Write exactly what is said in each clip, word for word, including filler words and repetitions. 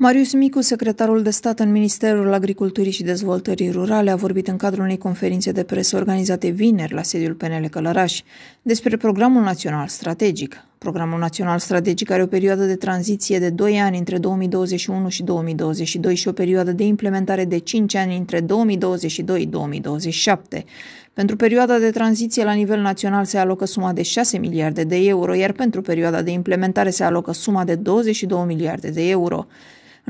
Marius Micu, secretarul de stat în Ministerul Agriculturii și Dezvoltării Rurale, a vorbit în cadrul unei conferințe de presă organizate vineri la sediul P N L Călărași despre Programul Național Strategic. Programul Național Strategic are o perioadă de tranziție de doi ani între două mii douăzeci și unu și două mii douăzeci și doi și o perioadă de implementare de cinci ani între două mii douăzeci și doi - două mii douăzeci și șapte. Pentru perioada de tranziție la nivel național se alocă suma de șase miliarde de euro, iar pentru perioada de implementare se alocă suma de douăzeci și două miliarde de euro.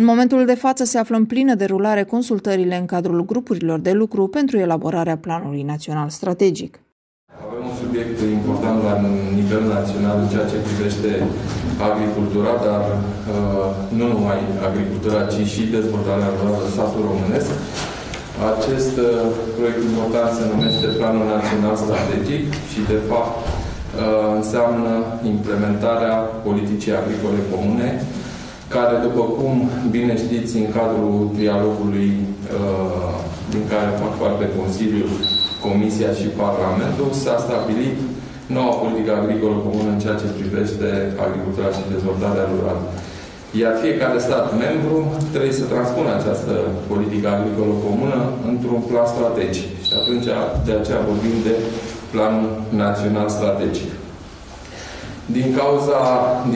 În momentul de față se află în plină derulare consultările în cadrul grupurilor de lucru pentru elaborarea Planului Național Strategic. Avem un subiect important la nivel național în ceea ce privește agricultura, dar nu numai agricultura, ci și dezvoltarea rurală în satul românesc. Acest proiect important se numește Planul Național Strategic și, de fapt, înseamnă implementarea politicii agricole comune, care, după cum bine știți, în cadrul dialogului uh, din care fac parte Consiliul, Comisia și Parlamentul, s-a stabilit noua politică agricolă comună în ceea ce privește agricultura și dezvoltarea rurală. Iar fiecare stat membru trebuie să transpună această politică agricolă comună într-un plan strategic. Și atunci, de aceea vorbim de Planul Național Strategic. Din cauza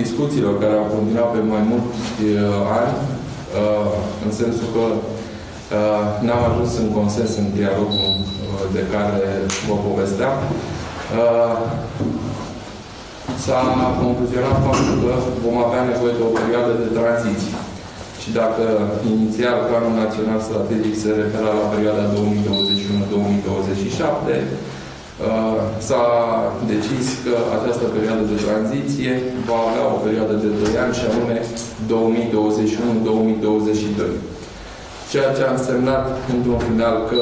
discuțiilor care au continuat pe mai mulți uh, ani, uh, în sensul că uh, n-am ajuns în consens în dialogul uh, de care vă povesteam, uh, s-a concluzionat faptul că vom avea nevoie de o perioadă de tranziție. Și dacă inițial Planul Național Strategic se referă la perioada două mii douăzeci și unu - două mii douăzeci și șapte, s-a decis că această perioadă de tranziție va avea o perioadă de doi ani și anume două mii douăzeci și unu - două mii douăzeci și doi. Ceea ce a însemnat, într-un final, că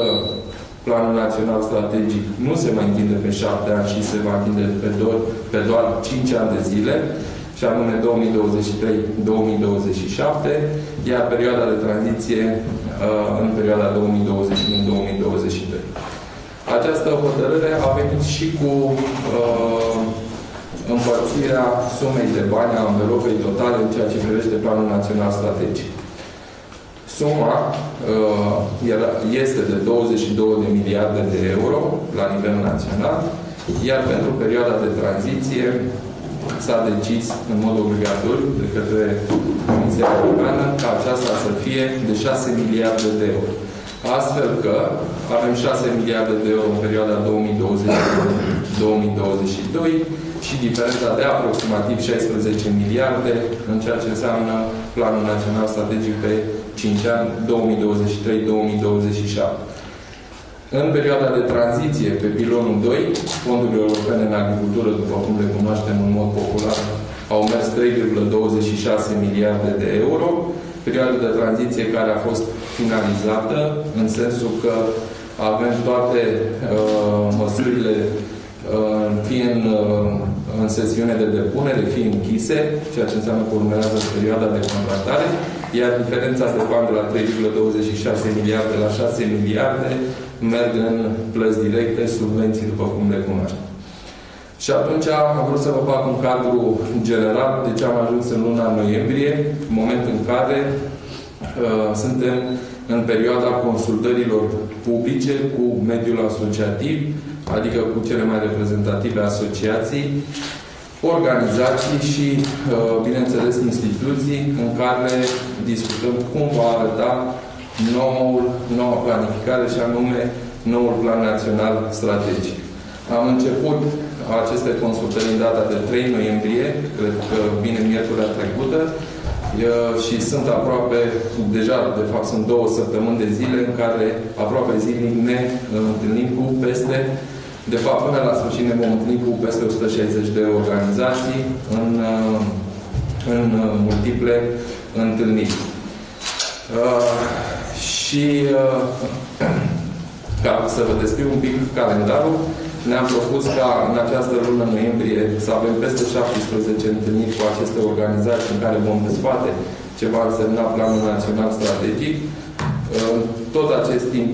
Planul Național Strategic nu se mai întinde pe șapte ani, ci se va întinde pe, pe doar cinci ani de zile, și anume două mii douăzeci și trei - două mii douăzeci și șapte, iar perioada de tranziție în perioada două mii douăzeci și unu - două mii douăzeci și doi. Această hotărâre a venit și cu uh, împărțirea sumei de bani a învelopei totale în ceea ce privește Planul Național Strategic. Suma uh, era, este de douăzeci și două de miliarde de euro la nivel național, iar pentru perioada de tranziție s-a decis în mod obligatoriu de către Comisia Europeană ca aceasta să fie de șase miliarde de euro. Astfel că avem șase miliarde de euro în perioada două mii douăzeci - două mii douăzeci și doi și diferența de aproximativ șaisprezece miliarde în ceea ce înseamnă Planul Național Strategic pe cinci ani, două mii douăzeci și trei - două mii douăzeci și șapte. În perioada de tranziție, pe pilonul doi, Fondurile Europene în Agricultură, după cum le cunoaștem în mod popular, au mers trei virgulă douăzeci și șase miliarde de euro, perioada de tranziție care a fost finalizată, în sensul că avem toate uh, măsurile uh, fie în, uh, în sesiune de depunere, fie închise, ceea ce înseamnă că urmează perioada de contractare, iar diferența de bani de la trei virgulă douăzeci și șase miliarde la șase miliarde merg în plăți directe, subvenții, după cum le cunoaștem. Și atunci am vrut să vă fac un cadru general de ce am ajuns în luna noiembrie, moment în care uh, suntem în perioada consultărilor publice cu mediul asociativ, adică cu cele mai reprezentative asociații, organizații și, uh, bineînțeles, instituții în care discutăm cum va arăta noul, noua planificare și anume noul Plan Național Strategic. Am început aceste consultări în data de trei noiembrie, cred că vine miercurea trecută, și sunt aproape, deja de fapt sunt două săptămâni de zile în care aproape zilnic ne întâlnim cu peste, de fapt până la sfârșit ne vom întâlni cu peste o sută șaizeci de organizații în, în multiple întâlniri. Uh, și uh, ca să vă descriu un pic calendarul, ne-am propus ca în această lună noiembrie să avem peste șaptesprezece întâlniri cu aceste organizații în care vom dezbate ce va însemna Planul Național Strategic. Tot acest timp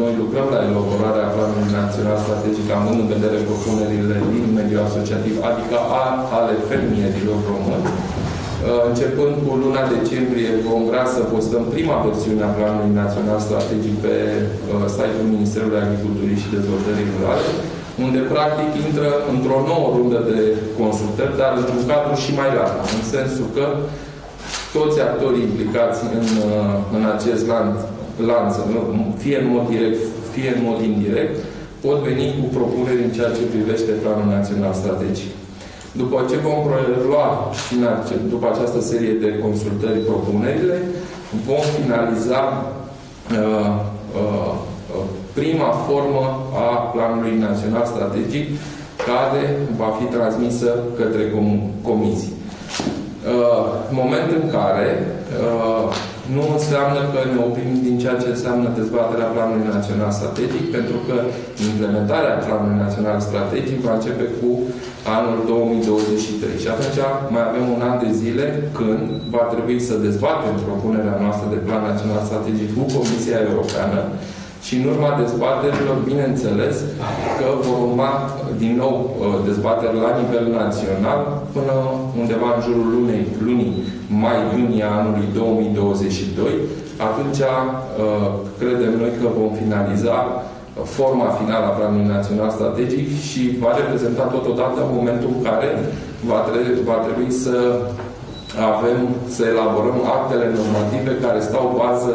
noi lucrăm la elaborarea Planului Național Strategic, având în vedere propunerile din mediul asociativ, adică ale fermierilor români. Începând cu luna decembrie, vom vrea să postăm prima versiune a Planului Național Strategic pe site-ul Ministerului Agriculturii și Dezvoltării Rurale, unde practic intră într-o nouă rundă de consultări, dar într-un cadru și mai larg, în sensul că toți actorii implicați în, în acest lanț, lanț, fie în mod direct, fie în mod indirect, pot veni cu propuneri în ceea ce privește Planul Național Strategic. După ce vom prelua, după această serie de consultări, propunerile, vom finaliza uh, uh, prima formă a Planului Național Strategic, care va fi transmisă către com comisii. Uh, moment în care uh, nu înseamnă că ne oprim din ceea ce înseamnă dezbaterea Planului Național Strategic, pentru că implementarea Planului Național Strategic va începe cu anul două mii douăzeci și trei. Și atunci mai avem un an de zile când va trebui să dezbatem propunerea noastră de Plan Național Strategic cu Comisia Europeană și în urma dezbaterilor, bineînțeles, că vor urma din nou dezbateri la nivel național până undeva în jurul lunii, lunii mai-iunie anului două mii douăzeci și doi. Atunci credem noi că vom finaliza forma finală a Planului Național Strategic și va reprezenta totodată momentul în care va, tre va trebui să avem, să elaborăm actele normative care stau bază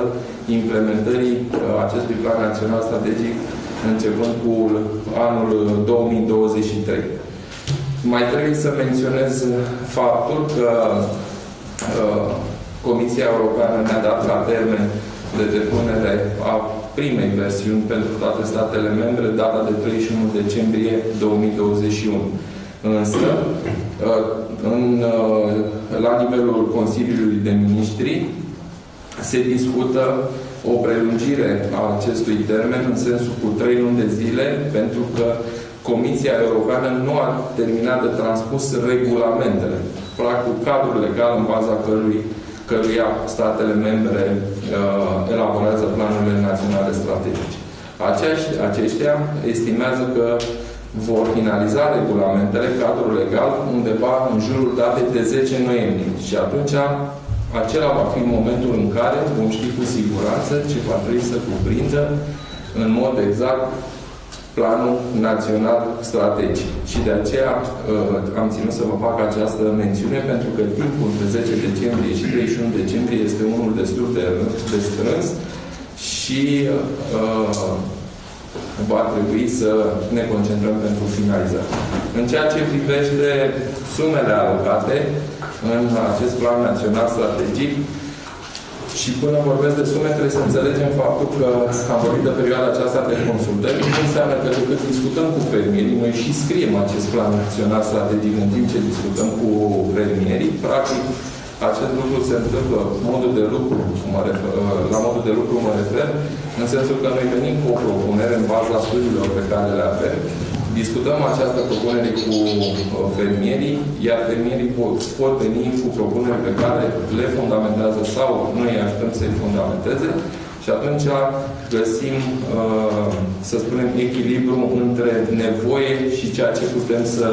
implementării acestui Plan Național Strategic începând cu anul două mii douăzeci și trei. Mai trebuie să menționez faptul că uh, Comisia Europeană ne-a dat la termen de depunere a primei versiuni pentru toate statele membre, data de treizeci și unu decembrie două mii douăzeci și unu. Însă, în, la nivelul Consiliului de Ministri, se discută o prelungire a acestui termen, în sensul cu trei luni de zile, pentru că Comisia Europeană nu a terminat de transpus regulamentele, practic cadrul legal în baza cărui căruia statele membre uh, elaborează planurile naționale strategice. Aceștia, aceștia estimează că vor finaliza regulamentele, cadrul legal, undeva în jurul datei de zece noiembrie. Și atunci, acela va fi momentul în care vom ști cu siguranță ce va trebui să cuprindă în mod exact Planul Național Strategic. Și de aceea uh, am ținut să vă fac această mențiune, pentru că timpul între zece decembrie și treizeci și unu decembrie este unul destul de, de strâns și uh, va trebui să ne concentrăm pentru finalizare. În ceea ce privește sumele alocate în acest Plan Național Strategic, și până vorbesc de sume, trebuie să înțelegem faptul că am vorbit de perioada aceasta de consultări. Nu înseamnă că decât discutăm cu fermierii, noi și scriem acest Plan Național Strategic în timp ce discutăm cu fermierii. Practic, acest lucru se întâmplă modul de lucru, mă refer, la modul de lucru mă refer, în sensul că noi venim cu o propunere în baza studiilor pe care le avem. Discutăm această propunere cu fermierii, iar fermierii pot, pot veni cu propuneri pe care le fundamentează sau noi îi ajutăm să-i fundamenteze și atunci găsim, să spunem, echilibru între nevoie și ceea ce putem să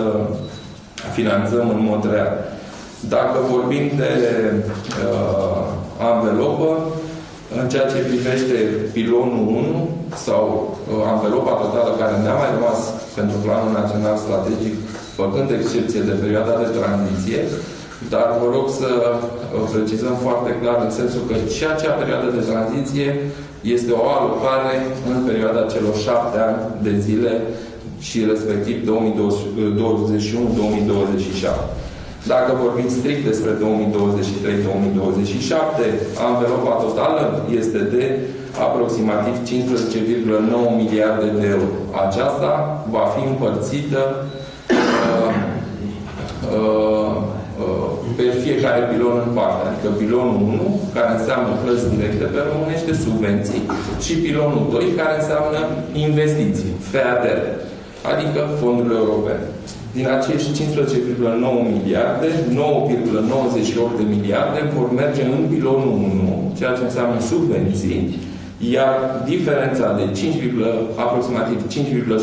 finanțăm în mod real. Dacă vorbim de anvelopă, în ceea ce privește pilonul unu sau uh, anvelopa totală care ne-a mai rămas pentru Planul Național Strategic, făcând excepție de perioada de tranziție, dar vă rog să precizăm foarte clar în sensul că și acea perioadă de tranziție este o alocare în perioada celor șapte ani de zile și respectiv două mii douăzeci și unu două mii douăzeci și șapte. Dacă vorbim strict despre două mii douăzeci și trei două mii douăzeci și șapte, anvelopa totală este de aproximativ cincisprezece virgulă nouă miliarde de euro. Aceasta va fi împărțită uh, uh, uh, pe fiecare pilon în parte. Adică pilonul unu, care înseamnă plăți directe, pe românește subvenții, și pilonul doi, care înseamnă investiții, FEADER, adică fondurile europene. Din acești cincisprezece virgulă nouă miliarde, nouă virgulă nouăzeci și opt de miliarde vor merge în pilonul unu, ceea ce înseamnă subvenții, iar diferența de cinci, aproximativ cinci virgulă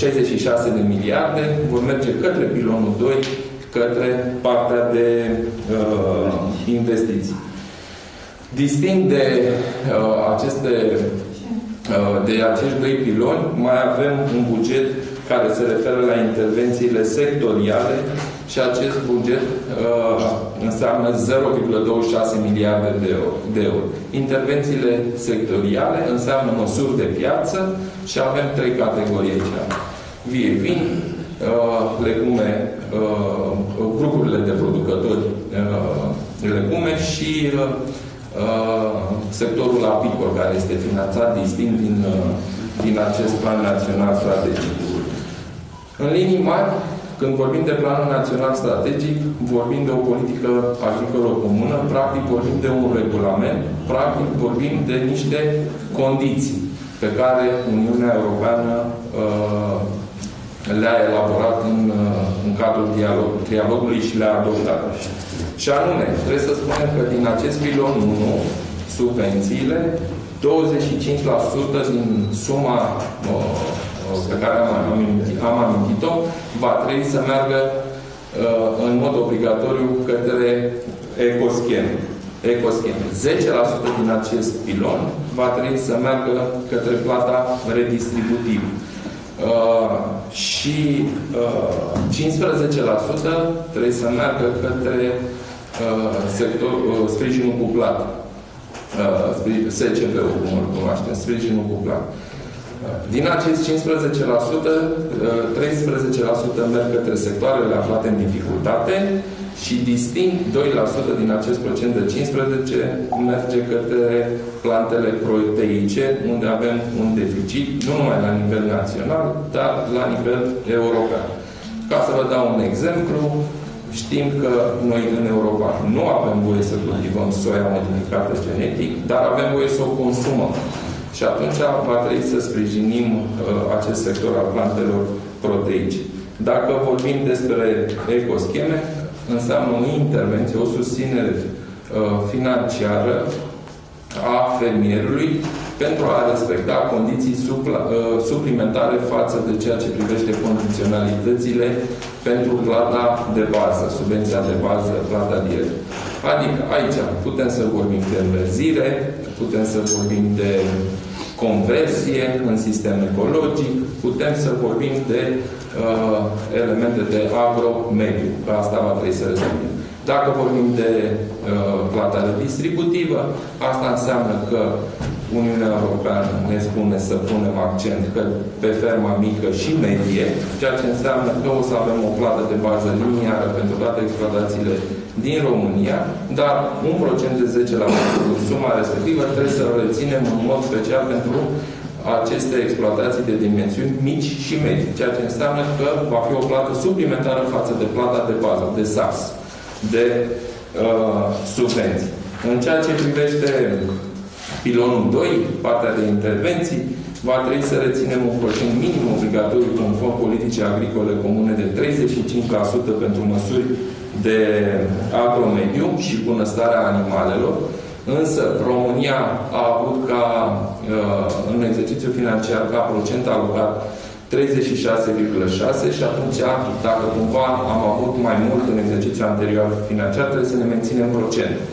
șaizeci și șase de miliarde vor merge către pilonul doi, către partea de uh, investiții. Distinct de uh, aceste, uh, de acești doi piloni, mai avem un buget care se referă la intervențiile sectoriale și acest buget uh, înseamnă zero virgulă douăzeci și șase miliarde de euro, de euro. Intervențiile sectoriale înseamnă măsuri de piață și avem trei categorii aici. Vie vin, uh, legume, uh, grupurile de producători uh, legume și uh, sectorul apicol, care este finanțat distinct din, din acest plan național strategic. În linii mari, când vorbim de planul național strategic, vorbim de o politică agricolă comună, practic vorbim de un regulament, practic vorbim de niște condiții pe care Uniunea Europeană uh, le-a elaborat în, în cadrul dialog, dialogului și le-a adoptat. Și anume, trebuie să spunem că din acest pilon unu, subvențiile, douăzeci și cinci la sută din suma uh, pe care am amintit-o, am amintit va trebui să meargă uh, în mod obligatoriu către ECOSCHEM. ECOSCHEM. zece la sută din acest pilon va trebui să meargă către plata redistributivă. Uh, și uh, cincisprezece la sută trebuie să meargă către uh, sector, uh, sprijinul cuplat. Uh, S C P-ul, cum îl cunoaștem, sprijinul cuplat. Din acest cincisprezece la sută, treisprezece la sută merg către sectoarele aflate în dificultate și distinct doi la sută din acest procent de cincisprezece la sută merge către plantele proteice, unde avem un deficit, nu numai la nivel național, dar la nivel european. Ca să vă dau un exemplu, știm că noi în Europa nu avem voie să cultivăm soia modificată genetic, dar avem voie să o consumăm. Și atunci va trebui să sprijinim uh, acest sector al plantelor proteice. Dacă vorbim despre ecoscheme, înseamnă o intervenție, o susținere uh, financiară a fermierului pentru a respecta condiții supla, uh, suplimentare față de ceea ce privește condiționalitățile pentru plata de bază, subvenția de bază, plata directă. Adică aici putem să vorbim de înverzire, putem să vorbim de conversie în sistem ecologic, putem să vorbim de uh, elemente de agromediu, că asta va trebui să rezolvăm. Dacă vorbim de uh, plata redistributivă, asta înseamnă că Uniunea Europeană ne spune să punem accent că pe ferma mică și medie, ceea ce înseamnă că o să avem o plată de bază liniară pentru toate exploatațiile din România, dar un procent de zece la sută din suma respectivă trebuie să o reținem în mod special pentru aceste exploatații de dimensiuni mici și medii, ceea ce înseamnă că va fi o plată suplimentară față de plata de bază, de S A S, de uh, subvenții. În ceea ce privește pilonul doi, partea de intervenții, va trebui să reținem un procent minim obligatoriu conform politicii agricole comune de treizeci și cinci la sută pentru măsuri de agromediu și bunăstarea animalelor, însă România a avut ca în exercițiu financiar ca procent alocat treizeci și șase virgulă șase și atunci, dacă cumva am avut mai mult în exercițiul anterior financiar, trebuie să ne menținem procentul.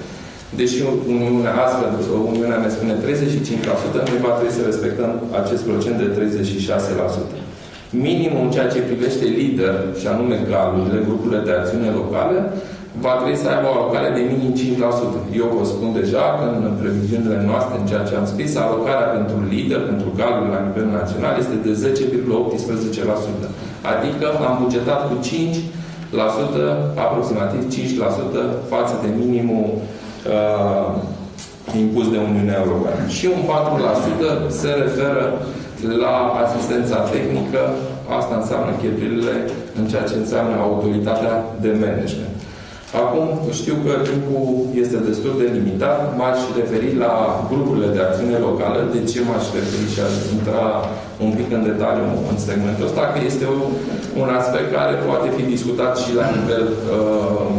Deși Uniunea, astfel, Uniunea ne spune treizeci și cinci la sută, noi va trebui să respectăm acest procent de treizeci și șase la sută. Minimul în ceea ce privește LEADER, și anume galurile, grupurile de acțiune locale, va trebui să aibă o alocare de minim cinci la sută. Eu vă spun deja că în previziunile noastre, în ceea ce am scris, alocarea pentru LEADER, pentru galurile la nivel național, este de zece virgulă optsprezece la sută. Adică am bugetat cu cinci la sută, aproximativ cinci la sută, față de minimul Uh, impus de Uniunea Europeană. Și un patru la sută se referă la asistența tehnică, asta înseamnă cheltuielile în ceea ce înseamnă autoritatea de management. Acum știu că timpul este destul de limitat, m-aș referi la grupurile de acțiune locală, de ce m-aș referi și aș intra un pic în detaliu în segmentul ăsta, că este un, un aspect care poate fi discutat și la nivel uh,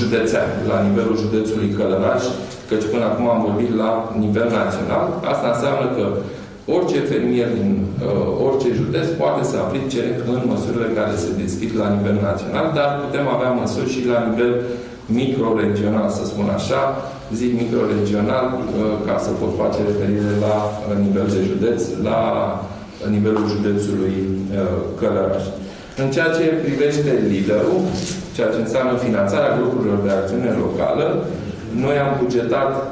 județean, la nivelul județului Călărași, căci până acum am vorbit la nivel național. Asta înseamnă că Orice fermier din uh, orice județ poate să aplice în măsurile care se deschid la nivel național, dar putem avea măsuri și la nivel microregional, să spun așa. Zic microregional uh, ca să pot face referire la uh, nivel de județ, la uh, nivelul județului uh, Călărași. În ceea ce privește LEADER-ul, ceea ce înseamnă finanțarea grupurilor de acțiune locală, noi am bugetat uh,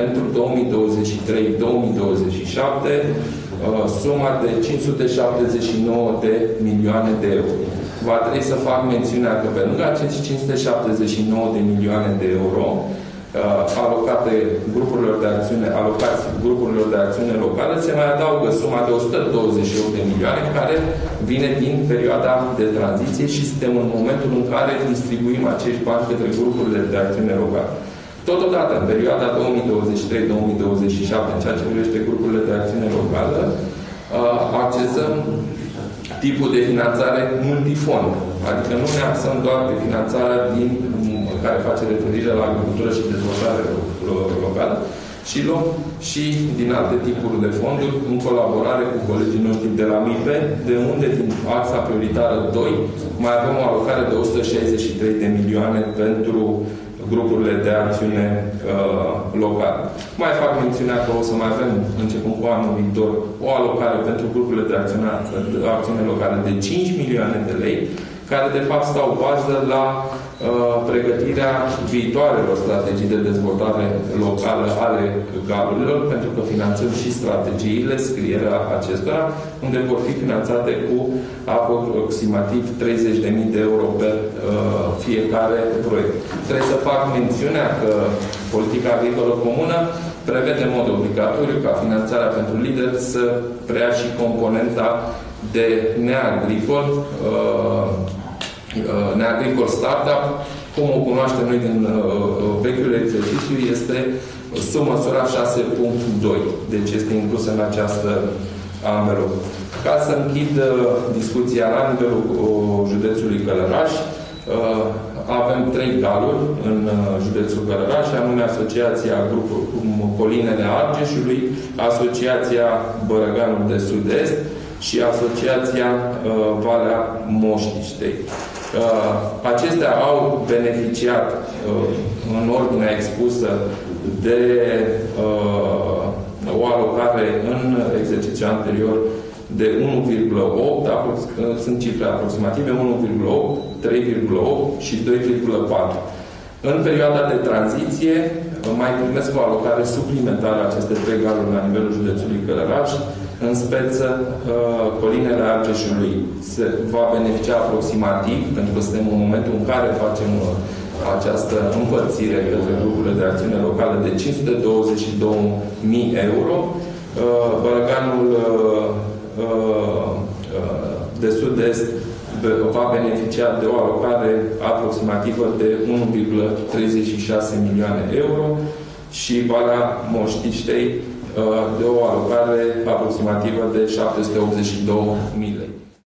pentru două mii douăzeci și trei două mii douăzeci și șapte uh, suma de cinci sute șaptezeci și nouă de milioane de euro. Va trebui să fac mențiunea că pe lângă acești cinci sute șaptezeci și nouă de milioane de euro uh, alocate grupurilor de acțiune, alocați grupurilor de acțiune locale, se mai adaugă suma de o sută douăzeci și opt de milioane care vine din perioada de tranziție și suntem în momentul în care distribuim acești bani către grupurile de acțiune locale. Totodată, în perioada două mii douăzeci și trei două mii douăzeci și șapte, în ceea ce privește grupurile de acțiune locală, accesăm tipul de finanțare multifond. Adică nu ne axăm doar pe finanțarea din, care face referire la agricultură și dezvoltare locală, și luăm și din alte tipuri de fonduri, în colaborare cu colegii noștri de la MIPE, de unde din axa prioritară doi mai avem o alocare de o sută șaizeci și trei de milioane pentru grupurile de acțiune uh, locale. Mai fac mențiunea că o să mai avem, începând cu anul viitor, o alocare pentru grupurile de acțiune, de acțiune locale de cinci milioane de lei, care de fapt stau bază la uh, pregătirea viitoarelor strategii de dezvoltare locală ale galurilor, pentru că finanțăm și strategiile, scrierea acestora, unde vor fi finanțate cu aproximativ treizeci de mii de euro pe uh, fiecare proiect. Trebuie să fac mențiunea că politica agricolă comună prevede în mod obligatoriu ca finanțarea pentru LEADER să preia și componenta de neagricol, uh, neagricol startup, cum o cunoaștem noi din uh, vechiul exercițiu, este sub măsura șase punct doi. Deci este inclusă în această anvelopă. Ca să închid uh, discuția la nivelul uh, județului Călărași, uh, avem trei galuri în uh, județul Călărași, anume Asociația Grupul Colinele Argeșului, Asociația Bărăganul de Sud-Est și Asociația uh, Valea Mostiștei. Uh, acestea au beneficiat, uh, în ordinea expusă, de uh, o alocare în exercițiul anterior de unu virgulă opt, sunt cifre aproximative, unu virgulă opt, trei virgulă opt și doi virgulă patru. În perioada de tranziție mai primesc o alocare suplimentară aceste trei galuri la nivelul județului Călărași, în speță Colinele Argeșului se va beneficia aproximativ, pentru că suntem în momentul în care facem această împărțire către grupurile de acțiune locală de cinci sute douăzeci și două mii euro. Bărăganul de sud-est va beneficia de o alocare aproximativă de unu virgulă treizeci și șase milioane euro și Valea Mostiștei de o alocare aproximativă de șapte sute optzeci și două mii lei.